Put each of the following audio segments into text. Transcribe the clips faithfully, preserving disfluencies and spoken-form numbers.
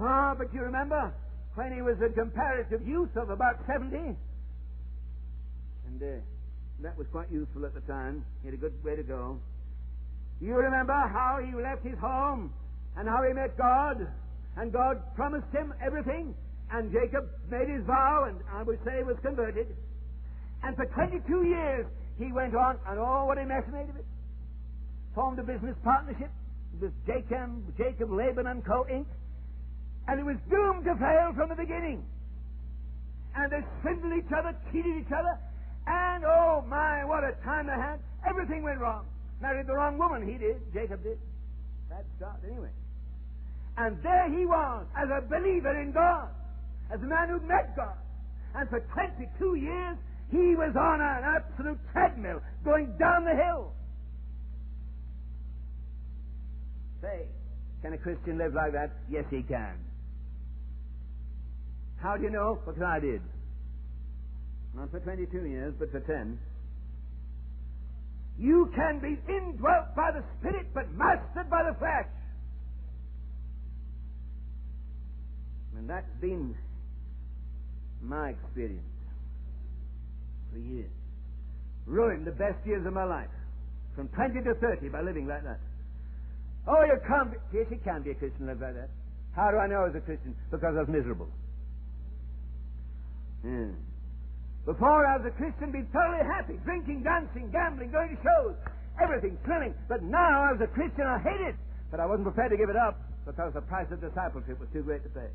Ah, but you remember when he was a comparative youth of about seventy? And uh, that was quite useful at the time. He had a good way to go. You remember how he left his home and how he met God, and God promised him everything, and Jacob made his vow, and I would say was converted. And for twenty-two years he went on, and oh, what a mess made of it. Formed a business partnership with Jacob, Jacob Laban and Co. Incorporated, and it was doomed to fail from the beginning. And they swindled each other, cheated each other, and oh my, what a time they had. Everything went wrong. Married the wrong woman, he did, Jacob did. Bad start anyway. And there he was, as a believer in God, as a man who met God. And for twenty-two years, he was on an absolute treadmill, going down the hill. Say, can a Christian live like that? Yes, he can. How do you know? Because I did. Not for twenty-two years, but for ten. You can be indwelt by the Spirit, but mastered by the flesh. And that's been my experience for years. Ruined the best years of my life, from twenty to thirty, by living like that. Oh, you can't be... Yes, you can be a Christian like that. How do I know I was a Christian? Because I was miserable. Yeah. Before I was a Christian, be totally happy, drinking, dancing, gambling, going to shows, everything, thrilling. But now I was a Christian, I hate it. But I wasn't prepared to give it up because the price of discipleship was too great to pay.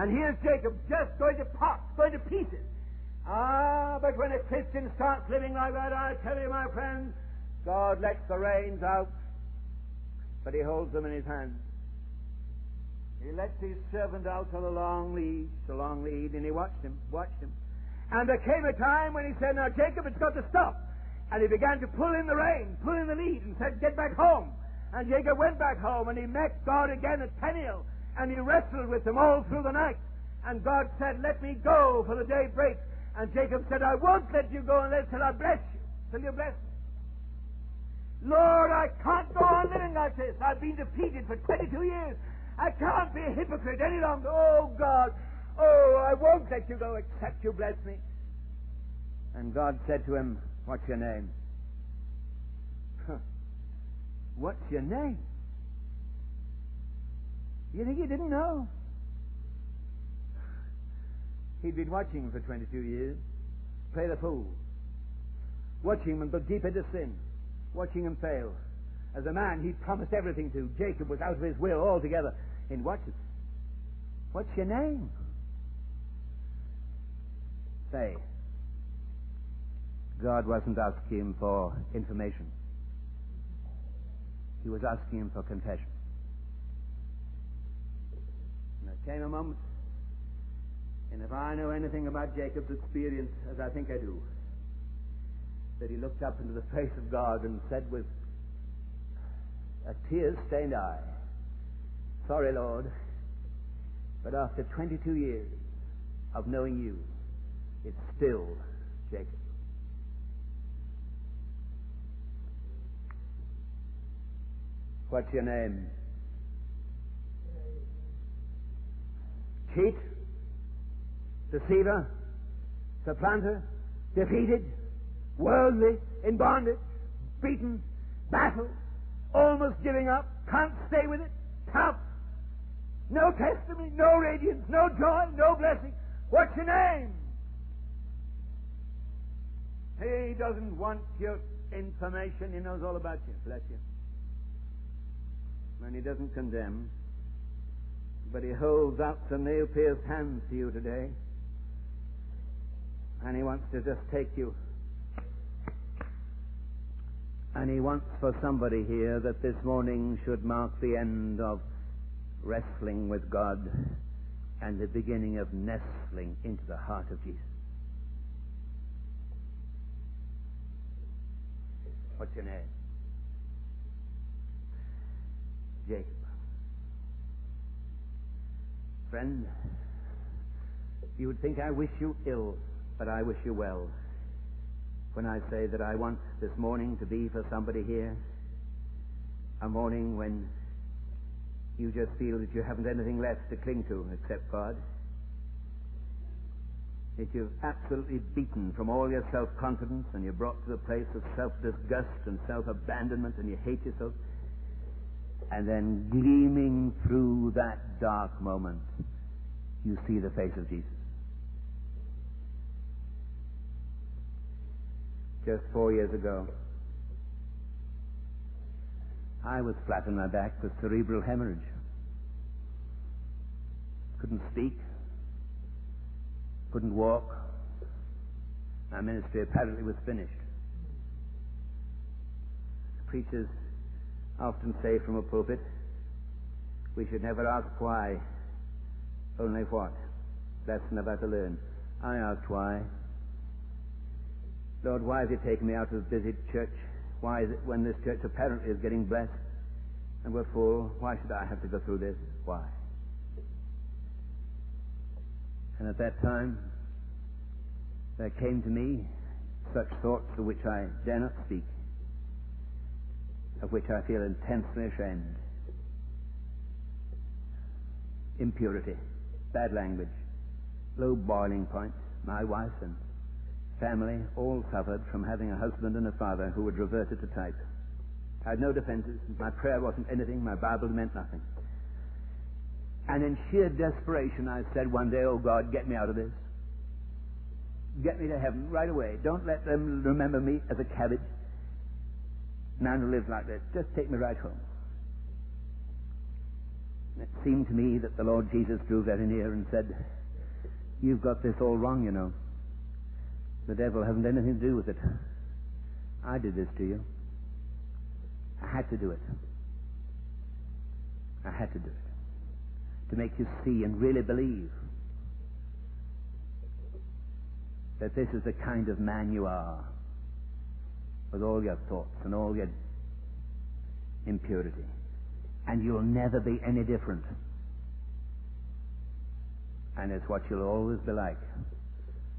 And here's Jacob just going to pop, going to pieces. Ah, but when a Christian starts living like that, I tell you, my friends, God lets the reins out, but he holds them in his hand. He lets his servant out on a long lead, a long lead, and he watched him, watched him. And there came a time when he said, now, Jacob, it's got to stop. And he began to pull in the rein, pull in the lead, and said, get back home. And Jacob went back home, and he met God again at Peniel, and he wrestled with him all through the night. And God said, let me go, for the day breaks. And Jacob said, I won't let you go unless till I bless you, till you bless me. Lord, I can't go on living like this. I've been defeated for twenty-two years. I can't be a hypocrite any longer. Oh, God. Oh, I won't let you go except you bless me. And God said to him, what's your name? Huh. What's your name? You think he didn't know? He'd been watching him for twenty-two years, play the fool. Watching him go deep into sin. Watching him fail. As a man he promised everything to. Jacob was out of his will altogether. And watch it. What's your name? Say, God wasn't asking him for information. He was asking him for confession. And there came a moment, and if I know anything about Jacob's experience, as I think I do, that he looked up into the face of God and said with a tear-stained eye, sorry, Lord, but after twenty-two years of knowing you, it's still Jacob. What's your name? Cheat? Deceiver? Supplanter? Defeated? Worldly? In bondage? Beaten? Battled? Almost giving up? Can't stay with it? Tough? No testimony? No radiance? No joy? No blessing? What's your name? He doesn't want your information. He knows all about you. Bless you. And he doesn't condemn. But he holds out some nail-pierced hands to you today. And he wants to just take you. And he wants for somebody here that this morning should mark the end of wrestling with God and the beginning of nestling into the heart of Jesus. What's your name? Jacob. Friend, you would think I wish you ill, but I wish you well. When I say that I want this morning to be for somebody here, a morning when you just feel that you haven't anything left to cling to except God, that you've absolutely beaten from all your self-confidence and you're brought to the place of self-disgust and self-abandonment, and you hate yourself. And then gleaming through that dark moment, you see the face of Jesus. Just four years ago, I was flat on my back with cerebral hemorrhage. Couldn't speak, couldn't walk. My ministry apparently was finished. Preachers often say from a pulpit, we should never ask why, only what. Lesson about to learn. I asked why. Lord, why has it taken me out of the busy church? Why is it when this church apparently is getting blessed and we're full, why should I have to go through this? Why? And at that time, there came to me such thoughts of which I dare not speak, of which I feel intensely ashamed. Impurity, bad language, low boiling point. My wife and family all suffered from having a husband and a father who had reverted to type. I had no defenses. My prayer wasn't anything. My Bible meant nothing. And in sheer desperation, I said one day, oh God, get me out of this. Get me to heaven right away. Don't let them remember me as a cabbage. Man who lives like this, just take me right home. And it seemed to me that the Lord Jesus drew very near and said, you've got this all wrong, you know. The devil hasn't anything to do with it. I did this to you. I had to do it. I had to do it. To make you see and really believe that this is the kind of man you are, with all your thoughts and all your impurity, and you'll never be any different, and it's what you'll always be like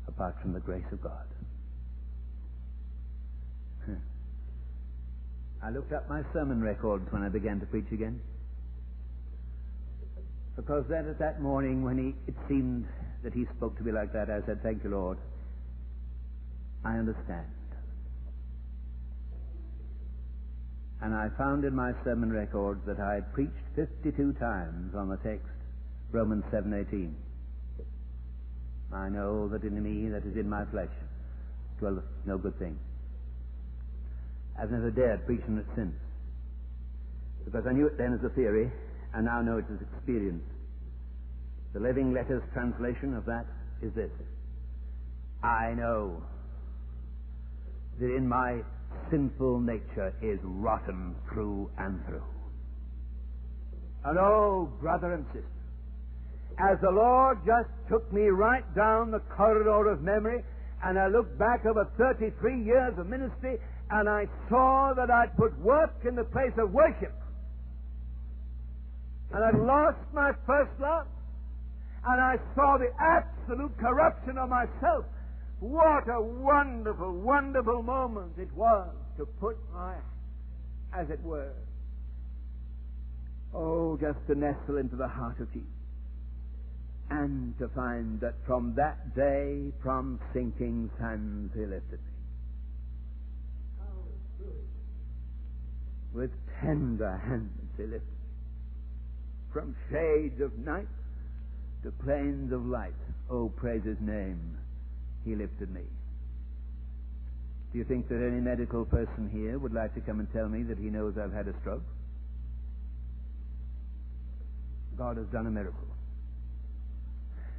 apart from the grace of God. I looked up my sermon records when I began to preach again, because that at that morning when he, it seemed that he spoke to me like that, I said, thank you, Lord, I understand. And I found in my sermon records that I had preached fifty-two times on the text, Romans seven eighteen. I know that in me, that is in my flesh, dwelleth no good thing. I've never dared preach on it since, because I knew it then as a theory, and now know it as experience. The Living Letters translation of that is this: I know that in my sinful nature is rotten through and through. And oh, brother and sister, as the Lord just took me right down the corridor of memory, and I looked back over thirty-three years of ministry, and I saw that I'd put work in the place of worship, and I'd lost my first love, and I saw the absolute corruption of myself. What a wonderful, wonderful moment it was to put my, as it were, oh, just to nestle into the heart of Jesus. And to find that from that day, from sinking sands, he lifted me. With tender hands he lifted me. From shades of night to plains of light, oh, praise his name, he lifted me. Do you think that any medical person here would like to come and tell me that he knows I've had a stroke? God has done a miracle.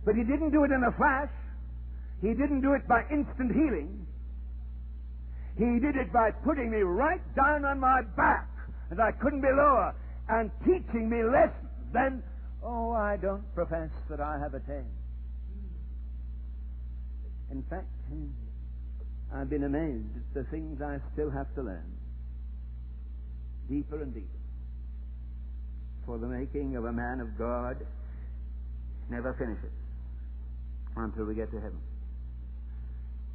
But he didn't do it in a flash. He didn't do it by instant healing. He did it by putting me right down on my back, and I couldn't be lower, and teaching me lessons. Then, oh, I don't profess that I have attained. In fact, I've been amazed at the things I still have to learn, deeper and deeper. For the making of a man of God never finishes until we get to heaven.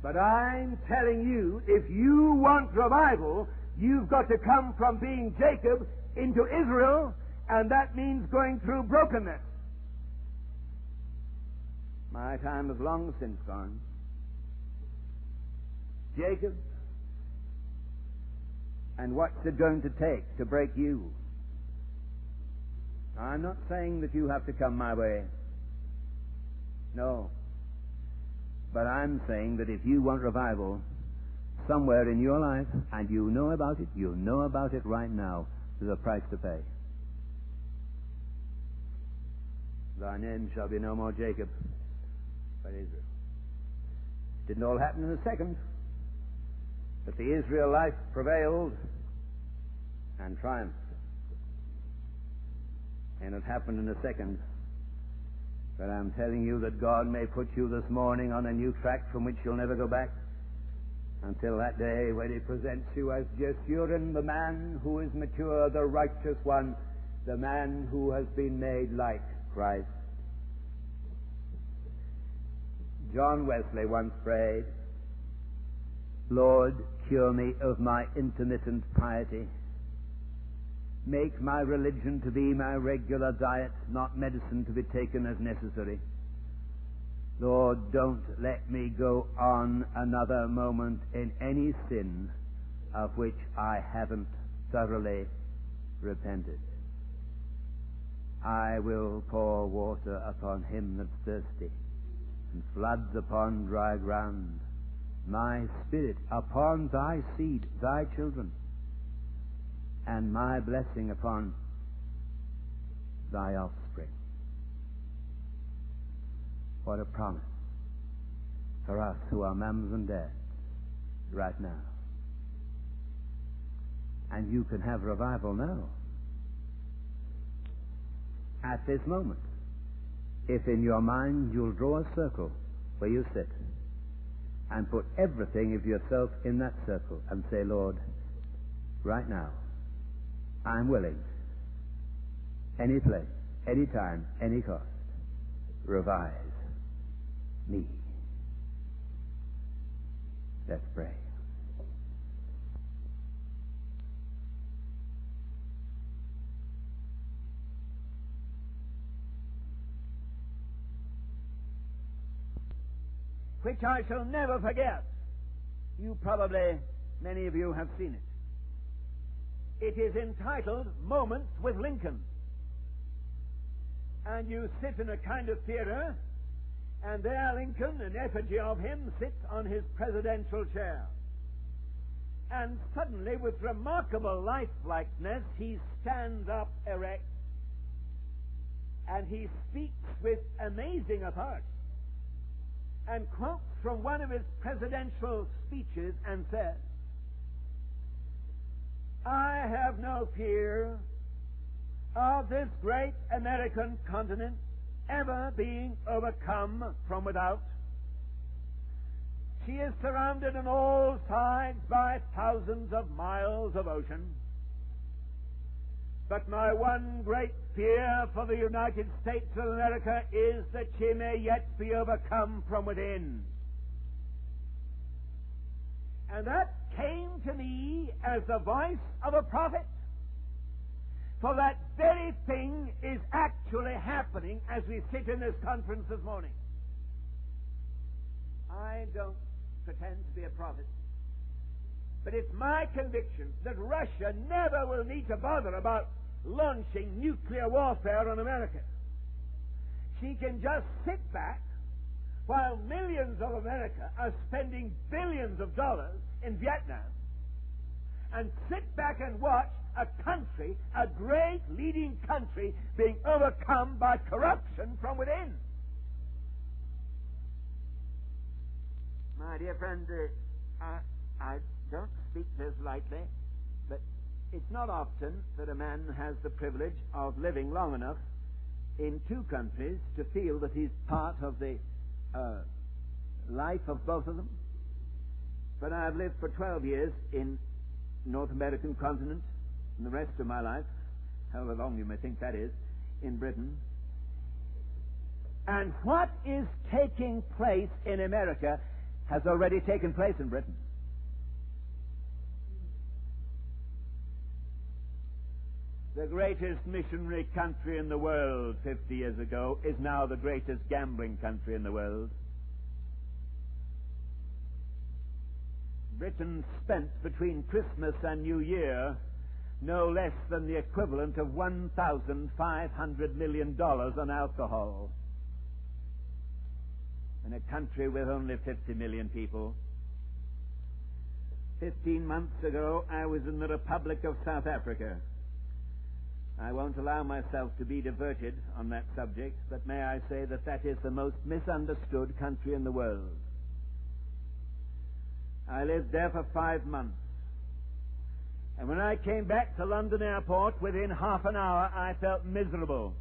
But I'm telling you, if you want revival, you've got to come from being Jacob into Israel And that means going through brokenness. My time is long since gone. Jacob, and what's it going to take to break you? I'm not saying that you have to come my way. No. But I'm saying that if you want revival somewhere in your life, and you know about it, you know about it right now, there's a price to pay. Thy name shall be no more Jacob, but Israel. It didn't all happen in a second, but the Israel life prevailed and triumphed. And it happened in a second. But I'm telling you that God may put you this morning on a new track from which you'll never go back until that day when He presents you as Jeshurun, the man who is mature, the righteous one, the man who has been made like Christ. John Wesley once prayed, "Lord, cure me of my intermittent piety. Make my religion to be my regular diet, not medicine to be taken as necessary. Lord, don't let me go on another moment in any sin of which I haven't thoroughly repented. I will pour water upon him that's thirsty, and floods upon dry ground. My spirit upon thy seed, thy children, and my blessing upon thy offspring." What a promise for us who are mums and dads right now. And you can have revival now, at this moment, if in your mind you'll draw a circle where you sit and put everything of yourself in that circle and say, "Lord, right now, I'm willing, any place, any time, any cost, revive me." Let's pray. Which I shall never forget. You probably, many of you have seen it. It is entitled Moments with Lincoln. And you sit in a kind of theater, and there Lincoln, an effigy of him, sits on his presidential chair. And suddenly, with remarkable lifelikeness, he stands up erect, and he speaks with amazing authority, and quotes from one of his presidential speeches and says, "I have no fear of this great American continent ever being overcome from without. She is surrounded on all sides by thousands of miles of ocean. But my one great fear for the United States of America is that she may yet be overcome from within." And that came to me as the voice of a prophet. For that very thing is actually happening as we sit in this conference this morning. I don't pretend to be a prophet, but it's my conviction that Russia never will need to bother about launching nuclear warfare on America. She can just sit back while millions of America are spending billions of dollars in Vietnam, and sit back and watch a country, a great leading country, being overcome by corruption from within. My dear friend, uh, I, I don't speak this lightly, but it's not often that a man has the privilege of living long enough in two countries to feel that he's part of the uh, life of both of them. But I've lived for twelve years in North American continent, and the rest of my life, however long you may think that is, in Britain. And what is taking place in America has already taken place in Britain. The greatest missionary country in the world fifty years ago is now the greatest gambling country in the world. Britain spent between Christmas and New Year no less than the equivalent of one thousand five hundred million dollars on alcohol. In a country with only fifty million people. Fifteen months ago, I was in the Republic of South Africa. I won't allow myself to be diverted on that subject, but may I say that that is the most misunderstood country in the world. I lived there for five months. And when I came back to London Airport, within half an hour, I felt miserable.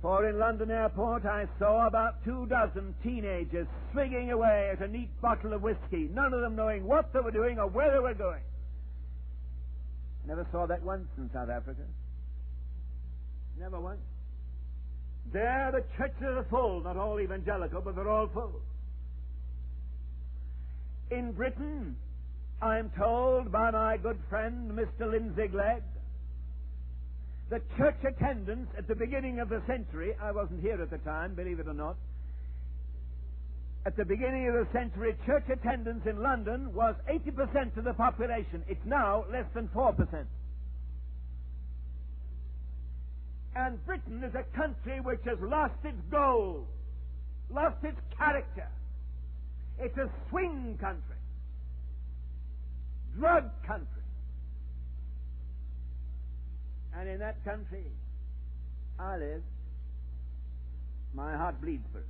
For in London Airport, I saw about two dozen teenagers swinging away at a neat bottle of whiskey, none of them knowing what they were doing or where they were going. I never saw that once in South Africa. Never once. There, the churches are full, not all evangelical, but they're all full. In Britain, I'm told by my good friend, Mister Lindsay Glegg, the church attendance at the beginning of the century, I wasn't here at the time, believe it or not, at the beginning of the century, church attendance in London was eighty percent of the population. It's now less than four percent. And Britain is a country which has lost its goal, lost its character. It's a swing country. Drug country. And in that country I live. My heart bleeds for it.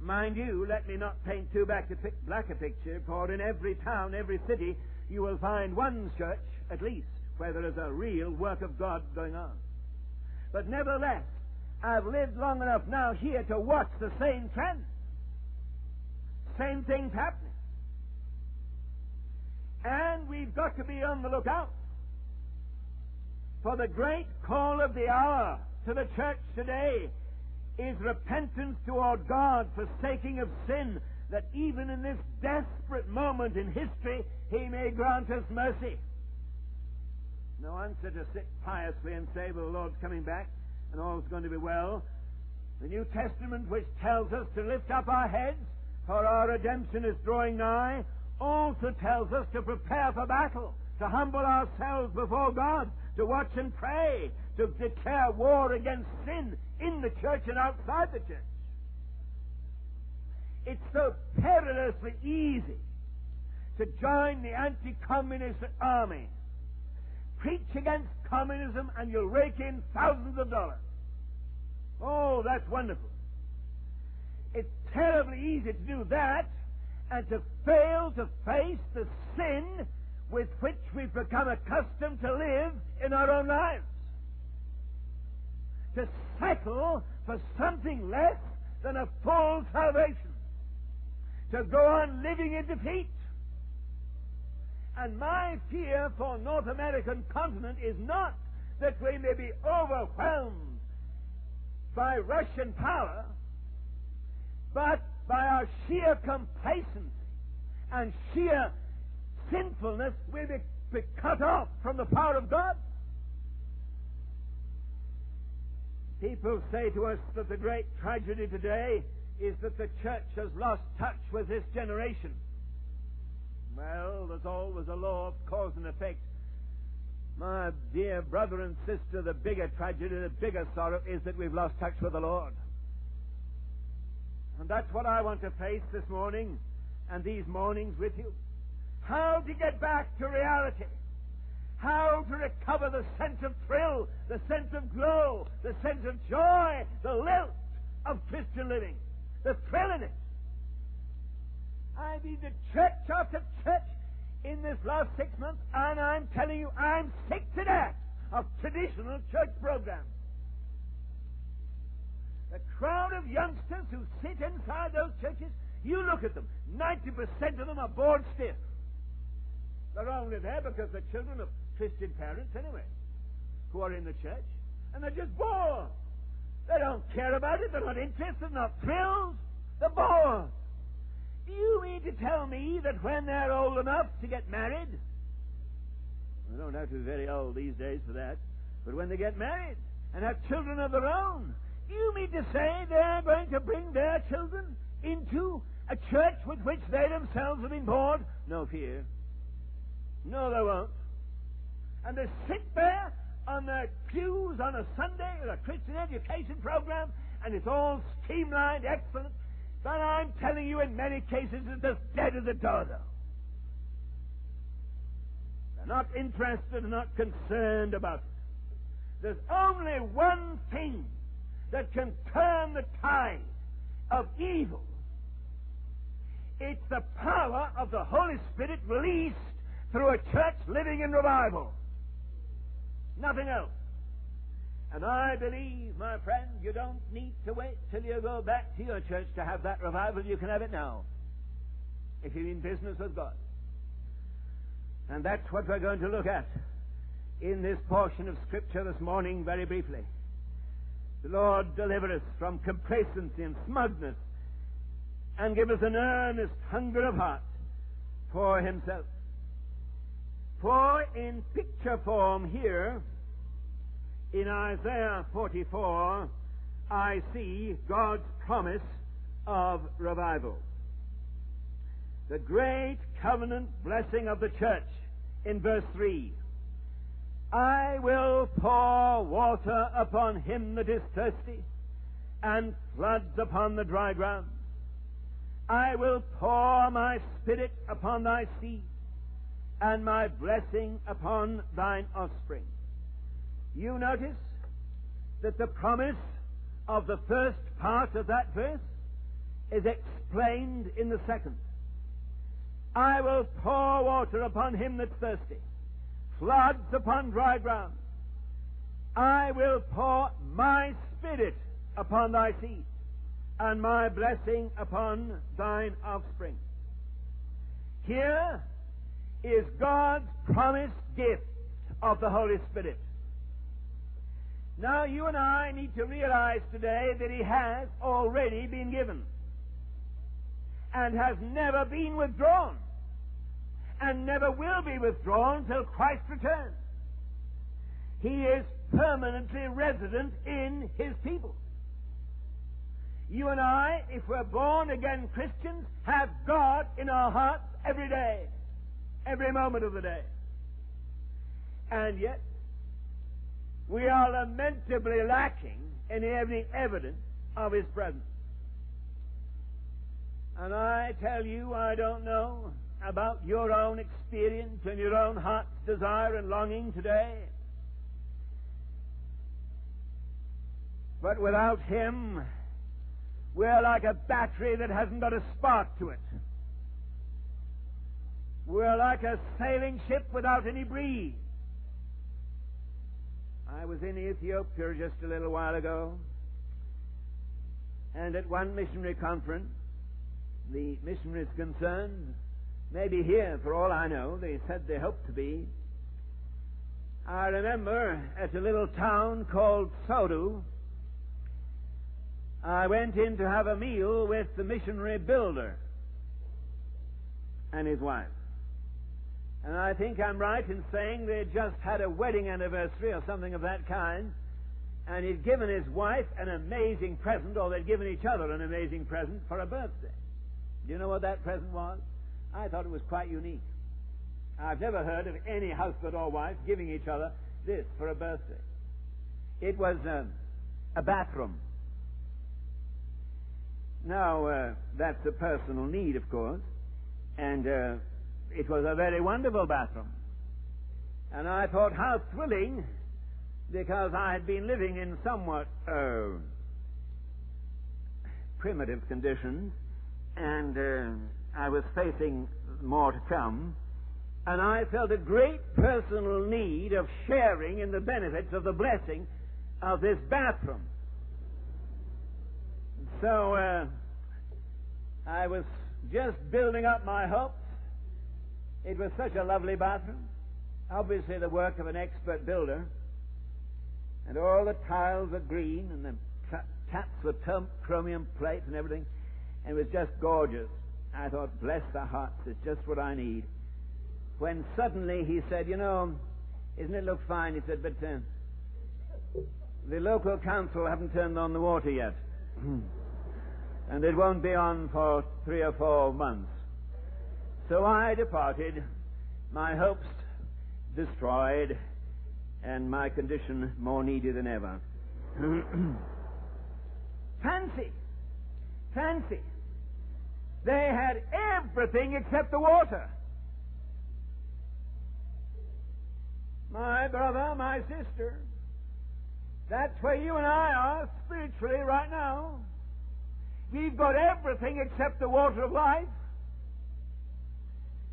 Mind you, let me not paint too black a, pic- black a picture, for in every town, every city, you will find one church, at least, where there is a real work of God going on. But nevertheless, I've lived long enough now here to watch the same trend. Same things happening. And we've got to be on the lookout for the great call of the hour to the church today is repentance toward God, forsaking of sin, that even in this desperate moment in history, He may grant us mercy. No answer to sit piously and say, well, the Lord's coming back and all's going to be well. The New Testament, which tells us to lift up our heads, for our redemption is drawing nigh, also tells us to prepare for battle, to humble ourselves before God, to watch and pray, to declare war against sin in the church and outside the church. It's so perilously easy to join the anti-communist army. Preach against communism and you'll rake in thousands of dollars. Oh, that's wonderful. It's terribly easy to do that and to fail to face the sin with which we've become accustomed to live in our own lives. To settle for something less than a full salvation. To go on living in defeat. And my fear for North American continent is not that we may be overwhelmed by Russian power, but by our sheer complacency and sheer sinfulness, we may be cut off from the power of God. People say to us that the great tragedy today is that the church has lost touch with this generation. Well, there's always a law of cause and effect. My dear brother and sister, the bigger tragedy, the bigger sorrow is that we've lost touch with the Lord. And that's what I want to face this morning and these mornings with you. How to get back to reality. How to recover the sense of thrill, the sense of glow, the sense of joy, the lilt of Christian living, the thrill in it. I've been to church after church in this last six months, and I'm telling you, I'm sick to death of traditional church programs. The crowd of youngsters who sit inside those churches, you look at them, ninety percent of them are bored stiff. They're only there because they're children of Christian parents, anyway, who are in the church, and they're just bored. They don't care about it. They're not interested. Not thrilled. They're bored. Do you mean to tell me that when they're old enough to get married, They don't have to be very old these days for that. But when they get married and have children of their own, you mean to say they're going to bring their children into a church with which they themselves have been born? No fear. No, they won't. And they sit there on their pews on a Sunday with a Christian education program, and it's all streamlined, excellent. But I'm telling you, in many cases, it's as dead as a dodo. They're not interested, not concerned about it. There's only one thing that can turn the tide of evil. It's the power of the Holy Spirit released through a church living in revival. Nothing else. And I believe, my friend, you don't need to wait till you go back to your church to have that revival. You can have it now, if you're in business with God. And that's what we're going to look at in this portion of Scripture this morning, very briefly. The Lord deliver us from complacency and smugness, and give us an earnest hunger of heart for Himself. For in picture form here, in Isaiah forty-four, I see God's promise of revival. The great covenant blessing of the church in verse three. I will pour water upon him that is thirsty, and floods upon the dry ground. I will pour my spirit upon thy seed, and my blessing upon thine offspring. You notice that the promise of the first part of that verse is explained in the second. I will pour water upon him that's thirsty, floods upon dry ground. I will pour my spirit upon thy seed, and my blessing upon thine offspring. Here is God's promised gift of the Holy Spirit. Now, you and I need to realize today that He has already been given and has never been withdrawn and never will be withdrawn till Christ returns. He is permanently resident in His people. You and I, if we're born again Christians, have God in our hearts every day, every moment of the day. And yet, we are lamentably lacking in every evidence of His presence. And I tell you, I don't know about your own experience and your own heart's desire and longing today, but without Him, we're like a battery that hasn't got a spark to it. We're like a sailing ship without any breeze. I was in Ethiopia just a little while ago, and at one missionary conference, the missionaries concerned, maybe here for all I know, they said they hoped to be. I remember at a little town called Sodu, I went in to have a meal with the missionary builder and his wife. And I think I'm right in saying they just had a wedding anniversary or something of that kind, and he'd given his wife an amazing present, or they'd given each other an amazing present for a birthday. Do you know what that present was? I thought it was quite unique. I've never heard of any husband or wife giving each other this for a birthday. It was um, a bathroom. Now, uh, that's a personal need, of course, and uh, it was a very wonderful bathroom. And I thought, how thrilling, because I had been living in somewhat uh, primitive conditions, and uh, I was facing more to come, and I felt a great personal need of sharing in the benefits of the blessing of this bathroom. So uh, I was just building up my hopes. It was such a lovely bathroom, obviously the work of an expert builder, and all the tiles were green, and the taps were chromium plates and everything, and it was just gorgeous. I thought, bless their hearts, it's just what I need. When suddenly he said, you know, Isn't it look fine? He said, but uh, the local council haven't turned on the water yet. And it won't be on for three or four months. So I departed, my hopes destroyed, and my condition more needy than ever. Fancy! Fancy! They had everything except the water. My brother, my sister, that's where you and I are spiritually right now. We've got everything except the water of life.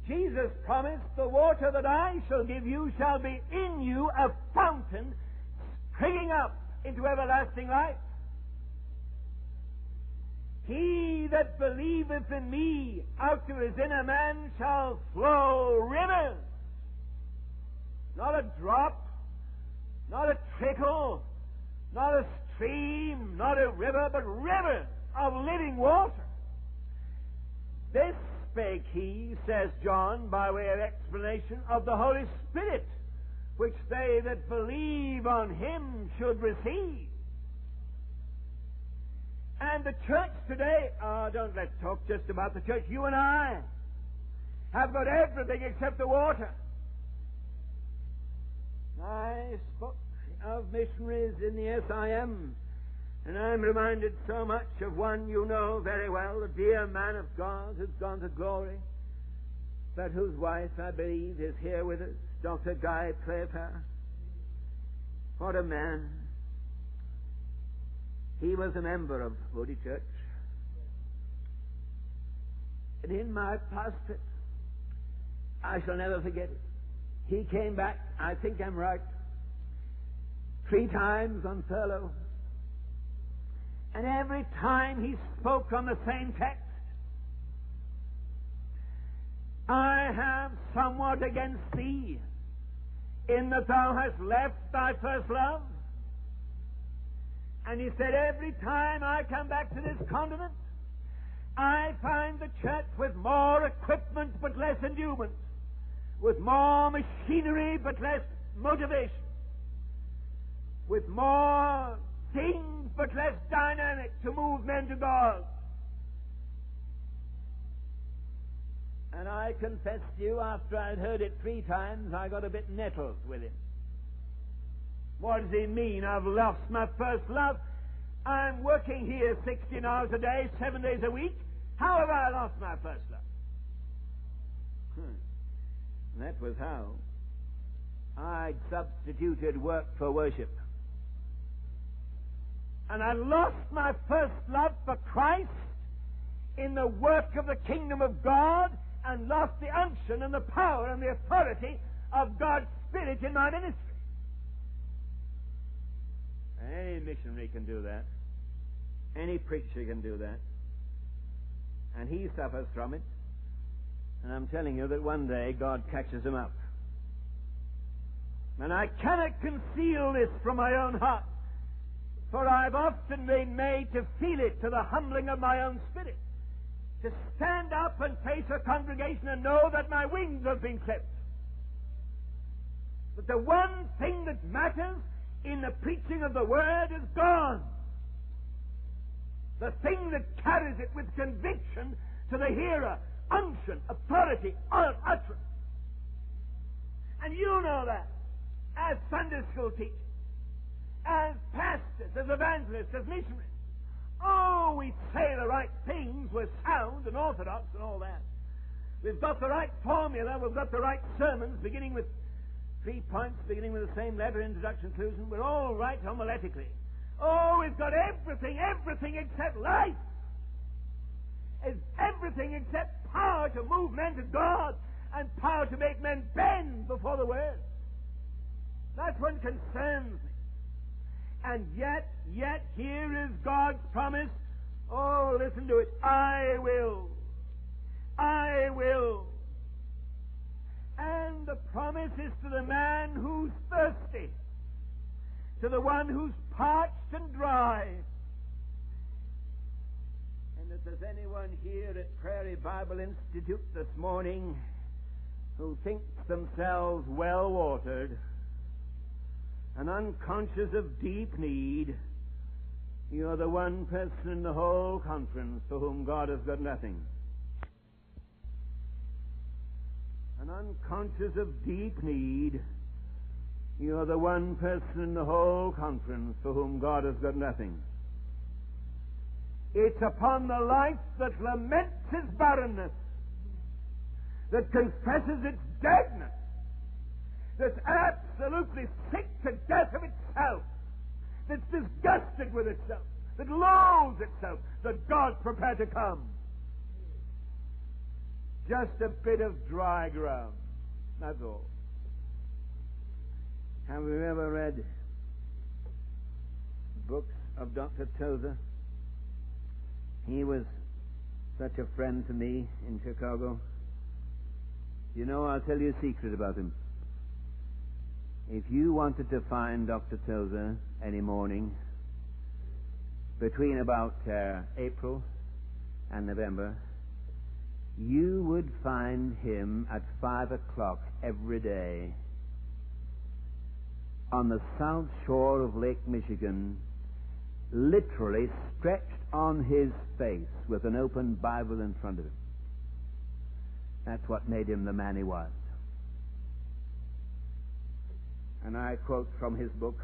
Jesus promised, the water that I shall give you shall be in you a fountain springing up into everlasting life. He that believeth in me, out of his inner man shall flow rivers. Not a drop, not a trickle, not a stream, not a river, but rivers of living water. This spake he, says John, by way of explanation, of the Holy Spirit, which they that believe on him should receive. And the church today, oh, don't let's talk just about the church. You and I have got everything except the water. I spoke of missionaries in the S I M, and I'm reminded so much of one you know very well, a dear man of God who's gone to glory, but whose wife, I believe, is here with us, Doctor Guy Playfair. What a man. He was a member of Moody Church. And in my pastorate, I shall never forget it. He came back, I think I'm right, three times on furlough. And every time he spoke on the same text, I have somewhat against thee, in that thou hast left thy first love. And he said, every time I come back to this continent, I find the church with more equipment but less endowment, with more machinery but less motivation, with more things but less dynamic to move men to God. And I confess to you, after I'd heard it three times, I got a bit nettled with him. What does he mean? I've lost my first love. I'm working here sixteen hours a day, seven days a week. How have I lost my first love? Hmm. That was how I'd substituted work for worship. And I lost my first love for Christ in the work of the kingdom of God, and lost the unction and the power and the authority of God's Spirit in my ministry. Any missionary can do that. Any preacher can do that. And he suffers from it. And I'm telling you that one day God catches him up. And I cannot conceal this from my own heart, for I've often been made to feel it to the humbling of my own spirit, to stand up and face a congregation and know that my wings have been clipped. But the one thing that matters in the preaching of the Word is gone. The thing that carries it with conviction to the hearer, unction, authority, utterance. And you know that as Sunday school teachers, as pastors, as evangelists, as missionaries. Oh, we say the right things, we're sound and orthodox and all that. We've got the right formula, we've got the right sermons, beginning with three points, beginning with the same letter, introduction, conclusion. We're all right homiletically. Oh, we've got everything, everything except life. It's everything except power to move men to God and power to make men bend before the Word. That's what concerns me. And yet, yet, here is God's promise. Oh, listen to it. I will. I will. And the promise is to the man who's thirsty, to the one who's parched and dry. And if there's anyone here at Prairie Bible Institute this morning who thinks themselves well-watered, and unconscious of deep need, you're the one person in the whole conference for whom God has got nothing. And unconscious of deep need, you're the one person in the whole conference for whom God has got nothing. It's upon the life that laments its barrenness, that confesses its deadness, that's absolutely sick to death of itself, that's disgusted with itself, that loathes itself, that God's prepared to come. Just a bit of dry ground. That's all. Have you ever read books of Doctor Tozer? He was such a friend to me in Chicago. You know, I'll tell you a secret about him. If you wanted to find Doctor Tozer any morning between about uh, April and November, you would find him at five o'clock every day on the south shore of Lake Michigan, literally stretched on his face with an open Bible in front of him. That's what made him the man he was. And I quote from his book,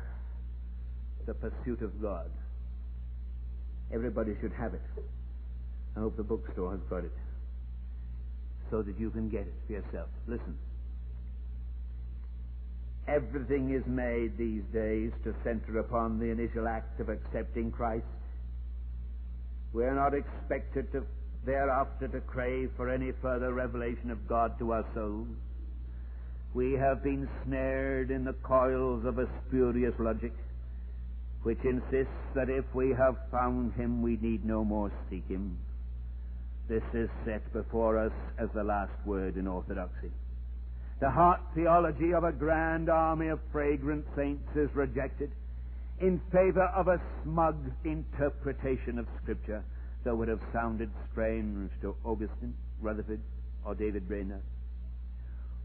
The Pursuit of God. Everybody should have it. I hope the bookstore has got it, so that you can get it for yourself. Listen. Everything is made these days to center upon the initial act of accepting Christ. We're not expected to thereafter to crave for any further revelation of God to our souls. We have been snared in the coils of a spurious logic which insists that if we have found him, we need no more seek him. This is set before us as the last word in orthodoxy. The heart theology of a grand army of fragrant saints is rejected in favor of a smug interpretation of Scripture that would have sounded strange to Augustine, Rutherford, or David Brainerd.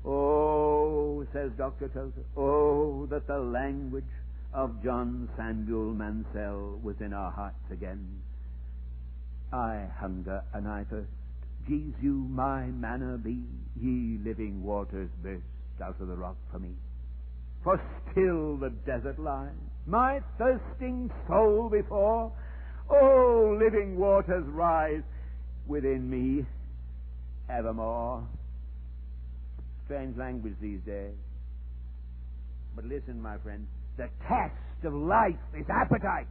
Oh, says Doctor Tozer, oh, that the language of John Samuel Mansell was in our hearts again. I hunger and I thirst. Jesu, my manna be. Ye living waters burst out of the rock for me. For still the desert lies my thirsting soul before. Oh, living waters rise within me evermore. Strange language these days. But listen, my friend, the test of life is appetite.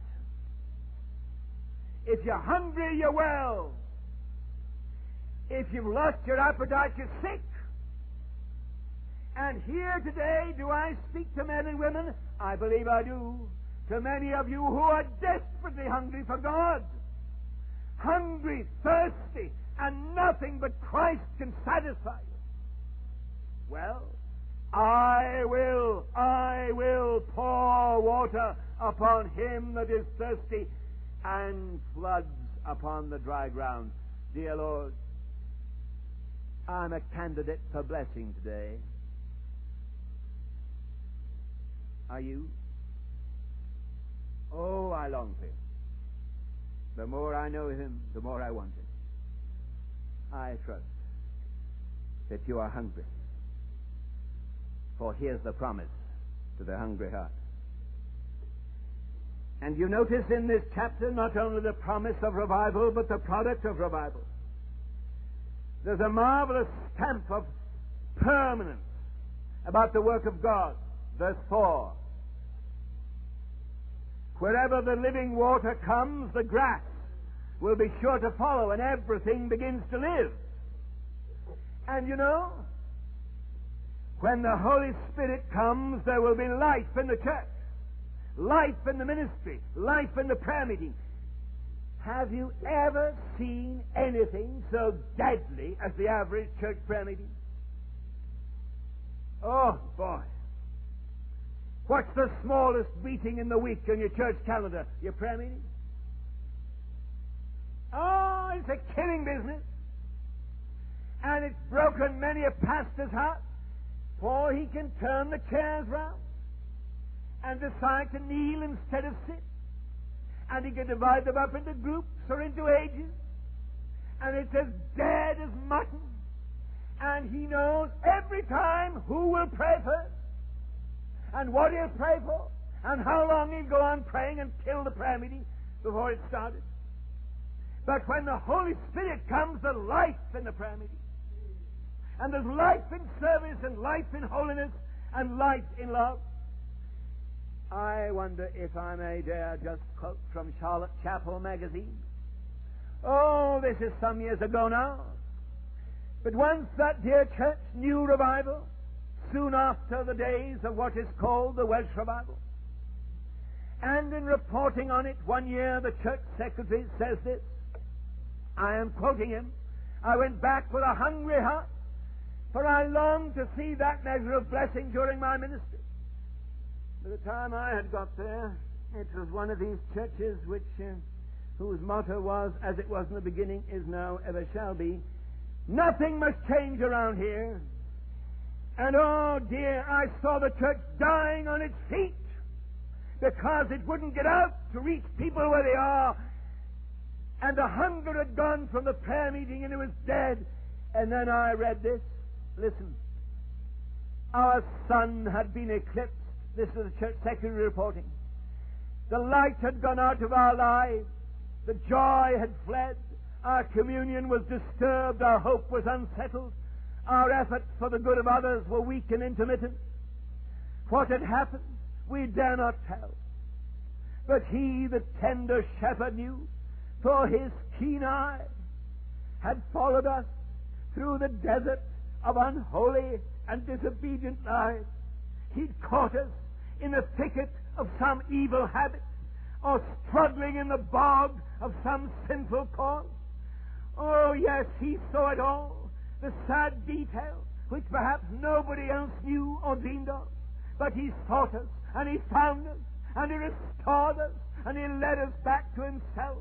If you're hungry, you're well. If you've lost your appetite, you're sick. And here today, do I speak to men and women? I believe I do. To many of you who are desperately hungry for God. Hungry, thirsty, and nothing but Christ can satisfy you. Well, I will, I will pour water upon him that is thirsty, and floods upon the dry ground. Dear Lord, I'm a candidate for blessing today. Are you? Oh, I long for him. The more I know him, the more I want him. I trust that you are hungry. For here's the promise to the hungry heart. And you notice in this chapter not only the promise of revival, but the product of revival. There's a marvelous stamp of permanence about the work of God. Verse four. Wherever the living water comes, the grass will be sure to follow, and everything begins to live. And you know, when the Holy Spirit comes, there will be life in the church. Life in the ministry, life in the prayer meeting. Have you ever seen anything so deadly as the average church prayer meeting? Oh, boy. What's the smallest meeting in the week on your church calendar? Your prayer meeting? Oh, it's a killing business. And it's broken many a pastor's heart, for he can turn the chairs round. and decide to kneel instead of sit. And he can divide them up into groups or into ages. And it's as dead as mutton. And he knows every time who will pray first, and what he'll pray for, and how long he'll go on praying until the prayer meeting before it started. But when the Holy Spirit comes, there's life in the prayer meeting. And there's life in service, and life in holiness, and life in love. I wonder if I may dare just quote from Charlotte Chapel magazine. Oh, this is some years ago now. But once that dear church knew revival, soon after the days of what is called the Welsh revival. And in reporting on it one year, the church secretary says this. I am quoting him. I went back with a hungry heart, for I longed to see that measure of blessing during my ministry. By the time I had got there, it was one of these churches which, uh, whose motto was, as it was in the beginning, is now, ever shall be, nothing must change around here. And oh dear, I saw the church dying on its feet because it wouldn't get out to reach people where they are. And the hunger had gone from the prayer meeting and it was dead. And then I read this. Listen. Our sun had been eclipsed. This was the church secretary reporting. The light had gone out of our lives. The joy had fled. Our communion was disturbed. Our hope was unsettled. Our efforts for the good of others were weak and intermittent. What had happened, we dare not tell. But he, the tender shepherd, knew, for his keen eye had followed us through the desert of unholy and disobedient lives. He'd caught us in the thicket of some evil habit, or struggling in the bog of some sinful cause. Oh, yes, he saw it all. The sad detail which perhaps nobody else knew or dreamed of. But he sought us, and he found us, and he restored us, and he led us back to himself.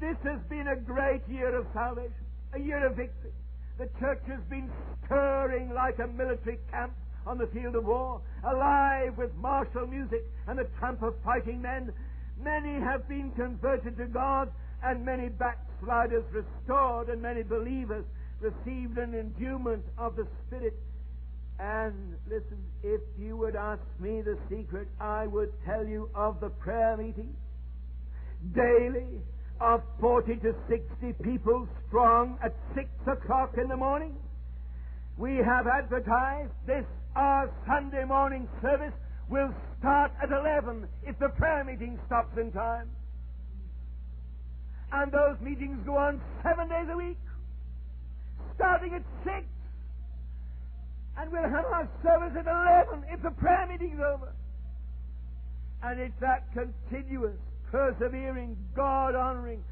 This has been a great year of salvation, a year of victory. The church has been stirring like a military camp on the field of war, alive with martial music and the tramp of fighting men. Many have been converted to God, and many backsliders restored, and many believers received an endowment of the Spirit. And listen, if you would ask me the secret, I would tell you of the prayer meeting. Daily, of forty to sixty people strong at six o'clock in the morning. We have advertised this, our Sunday morning service will start at eleven if the prayer meeting stops in time. And those meetings go on seven days a week, starting at six. And we'll have our service at eleven if the prayer meeting's over. And it's that continuous, persevering, God-honoring,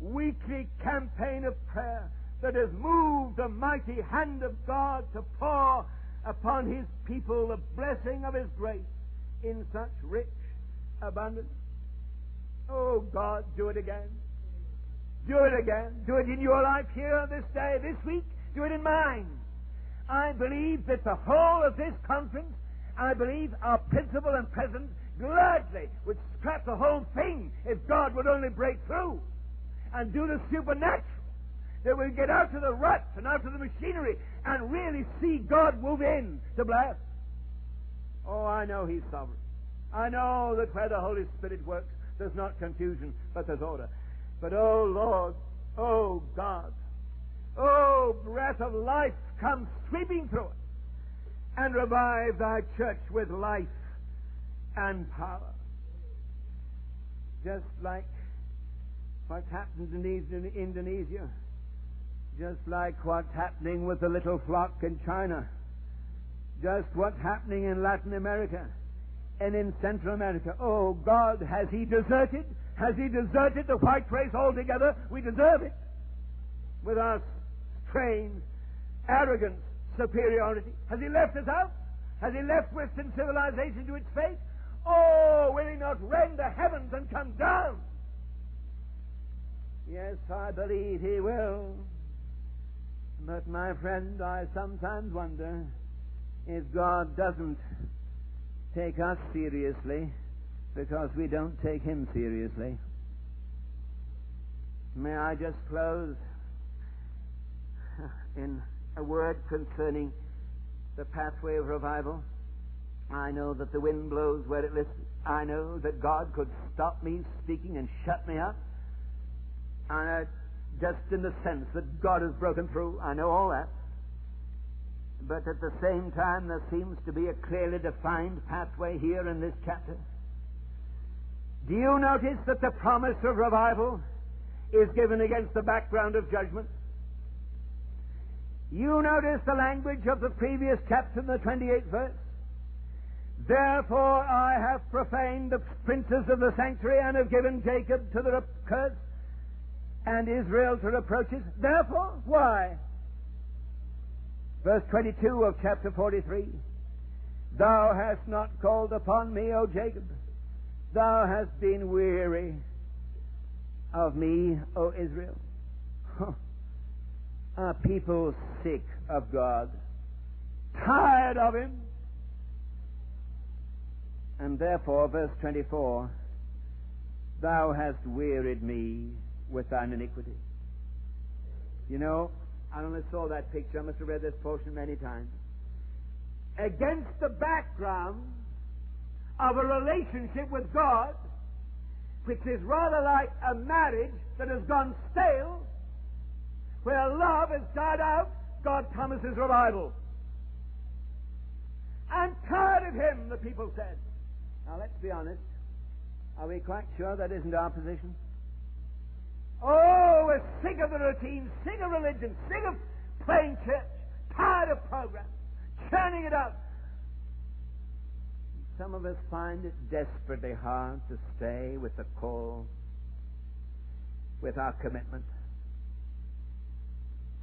weekly campaign of prayer that has moved the mighty hand of God to pour upon His people the blessing of His grace in such rich abundance. Oh, God, do it again. Do it again. Do it in your life here, this day, this week. Do it in mine. I believe that the whole of this conference, I believe our principal and president gladly would scrap the whole thing if God would only break through and do the supernatural. That we'd get out of the ruts and out of the machinery and really see God move in to bless. Oh, I know He's sovereign. I know that where the Holy Spirit works, there's not confusion, but there's order. But, oh, Lord, oh, God, oh, breath of life, come sweeping through it and revive Thy church with life and power. Just like what's happened in Indonesia, just like what's happening with the little flock in China, just what's happening in Latin America and in Central America. Oh, God, has He deserted? Has He deserted the white race altogether? We deserve it. With our strange, arrogant superiority. Has He left us out? Has He left Western civilization to its fate? Oh, will He not rend the heavens and come down? Yes, I believe He will. But, my friend, I sometimes wonder if God doesn't take us seriously because we don't take him seriously. May I just close in a word concerning the pathway of revival? I know that the wind blows where it lists. I know that God could stop me speaking and shut me up. I know, just in the sense that God has broken through, I know all that. But at the same time, there seems to be a clearly defined pathway here in this chapter. Do you notice that the promise of revival is given against the background of judgment? You notice the language of the previous chapter in the twenty-eighth verse. Therefore I have profaned the princes of the sanctuary and have given Jacob to the curse and Israel to reproaches. Therefore, why? Verse twenty-two of chapter forty-three. Thou hast not called upon me, O Jacob. Thou hast been weary of me, O Israel. Huh. Are people sick of God? Tired of him? And therefore, verse twenty-four, thou hast wearied me with thine iniquity. You know, I only saw that picture. I must have read this portion many times. Against the background of a relationship with God, which is rather like a marriage that has gone stale, where love has died out, God promises revival. I'm tired of him, the people said. Now, let's be honest. Are we quite sure that isn't our position? Oh, we're sick of the routine, sick of religion, sick of playing church, tired of programs, churning it up. Some of us find it desperately hard to stay with the call, with our commitment.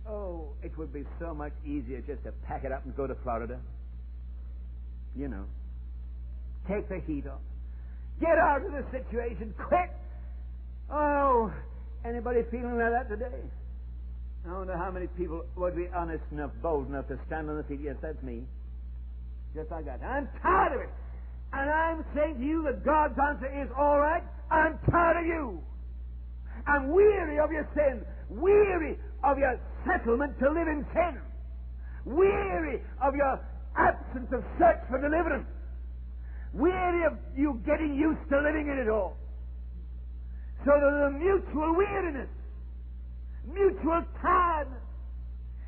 Oh, it would be so much easier just to pack it up and go to Florida. You know. Take the heat off. Get out of the situation. Quit. Oh, anybody feeling like that today? I wonder how many people would be honest enough, bold enough to stand on the feet. Yes, that's me. Just like that. I'm tired of it. And I'm saying to you that God's answer is, all right, I'm tired of you. I'm weary of your sin. Weary of your settlement to live in sin. Weary of your absence of search for deliverance. Weary of you getting used to living in it all. So there's a mutual weariness, mutual tiredness.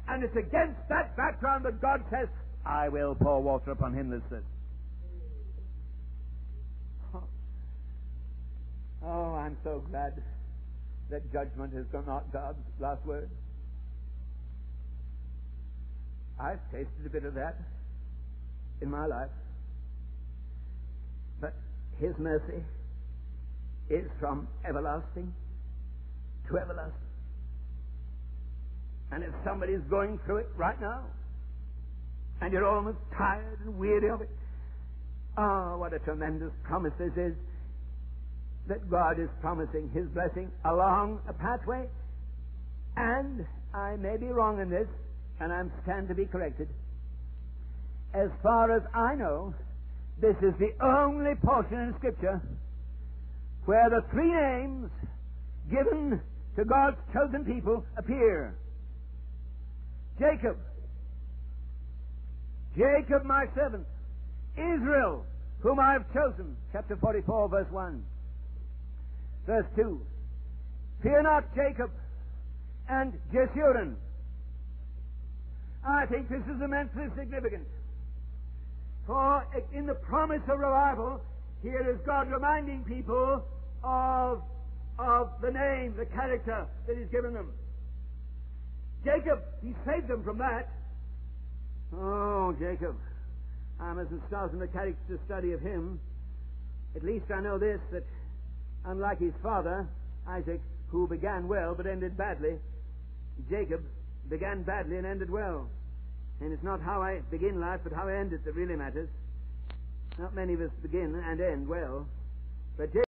And it's against that background that God says, I will pour water upon him that says. Oh. oh, I'm so glad that judgment is not God's last word. I've tasted a bit of that in my life. But his mercy is from everlasting to everlasting. And if somebody's going through it right now, and you're almost tired and weary of it, oh, what a tremendous promise this is, that God is promising his blessing along a pathway. And I may be wrong in this, and I'm stand to be corrected. As far as I know, this is the only portion in Scripture where the three names given to God's chosen people appear. Jacob. Jacob, my servant. Israel, whom I have chosen. Chapter forty-four, verse one. Verse two. Fear not, Jacob, and Jeshurun. I think this is immensely significant. For in the promise of revival, here is God reminding people of, of the name, the character that he's given them. Jacob, he saved them from that. Oh, Jacob, I mustn't start in the character study of him. At least I know this, that unlike his father, Isaac, who began well but ended badly, Jacob began badly and ended well. And it's not how I begin life, but how I end it that really matters. Not many of us begin and end well. But